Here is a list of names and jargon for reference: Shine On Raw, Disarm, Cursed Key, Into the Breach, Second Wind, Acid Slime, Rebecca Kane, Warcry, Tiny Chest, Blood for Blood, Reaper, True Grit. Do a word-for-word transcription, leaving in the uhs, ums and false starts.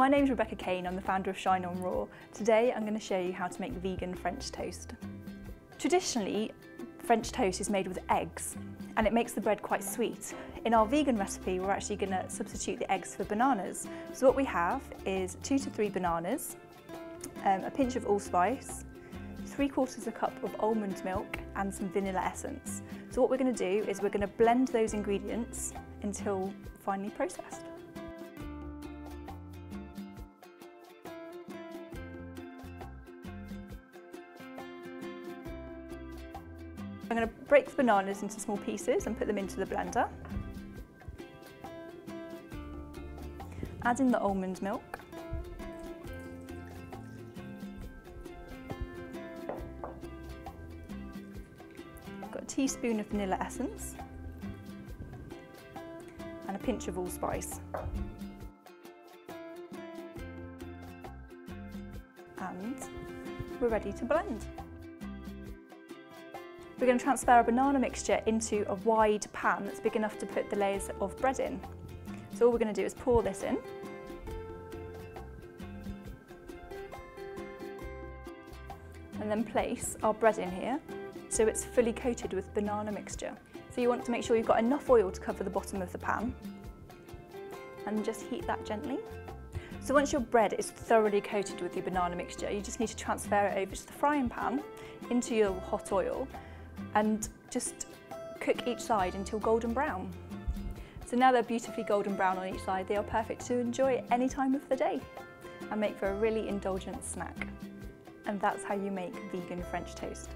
My name is Rebecca Kane, I'm the founder of Shine On Raw. Today I'm going to show you how to make vegan French toast. Traditionally, French toast is made with eggs and it makes the bread quite sweet. In our vegan recipe, we're actually going to substitute the eggs for bananas. So what we have is two to three bananas, um, a pinch of allspice, three quarters of a cup of almond milk and some vanilla essence. So what we're going to do is we're going to blend those ingredients until finally processed. I'm going to break the bananas into small pieces and put them into the blender. Add in the almond milk. Got a teaspoon of vanilla essence and a pinch of allspice. And we're ready to blend. We're going to transfer our banana mixture into a wide pan that's big enough to put the layers of bread in. So all we're going to do is pour this in. And then place our bread in here so it's fully coated with banana mixture. So you want to make sure you've got enough oil to cover the bottom of the pan. And just heat that gently. So once your bread is thoroughly coated with your banana mixture, you just need to transfer it over to the frying pan into your hot oil, and just cook each side until golden brown. So now they're beautifully golden brown on each side, they are perfect to enjoy at any time of the day and make for a really indulgent snack. And that's how you make vegan French toast.